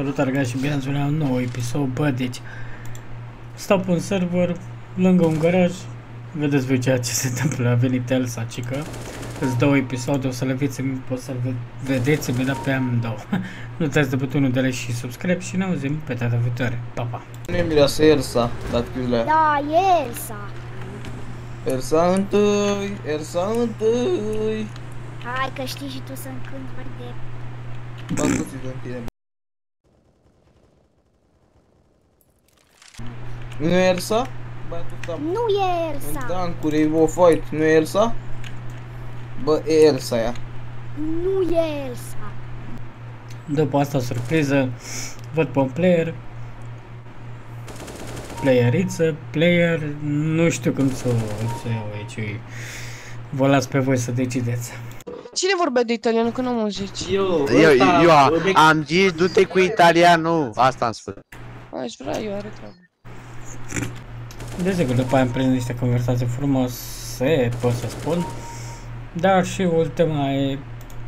Salutare, gata, și bine ați venit la un nou episod. Bă, deci stau pe un server lângă un garaj. Vedeți voi ceea ce se întâmplă. A venit Elsa, cică. Îți două episoade, o să le vedeți imediat pe amândouă. Nu uitați de butonul de like și subscribe și ne auzim pe data viitoare. Pa, pa. Nu e mireasă Elsa, dar câile. Da, e Elsa. Elsa întâi, Elsa întâi. Hai că știi și tu să-mi cânti verde. Nu e Elsa? Nu e Elsa. Dancuri, e o fight, nu e Elsa? Bă, e Elsa aia. Nu e Elsa. După asta surpriză, văd pe un player. Playeriță, player, nu știu cum să o iau aici. Vă las pe voi să decideți. Cine vorbea de italiană, că n-am auzit? Eu am zis, du-te cu italianul. Asta am spus. Aș vrea, eu are treabă. Desigur, după aia am prins niște conversații frumoase, pot să spun. Dar și ultima e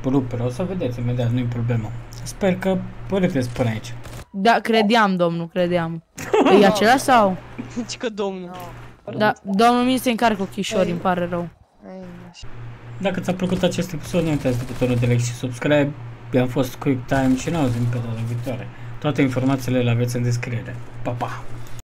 rupere, o să vedeți imediat, nu-i problemă. Sper că puteți spune aici. Da, credeam, domnul, credeam. E acela sau? Zici că domnul. Da, domnul mi se încarcă ochișorii, îmi pare rău. Dacă ți-a plăcut acest episod, nu uitați de butonul de like și subscribe. Eu am fost QuickTime și ne auzim pe data viitoare. Toate informațiile le aveți în descriere. Pa, pa!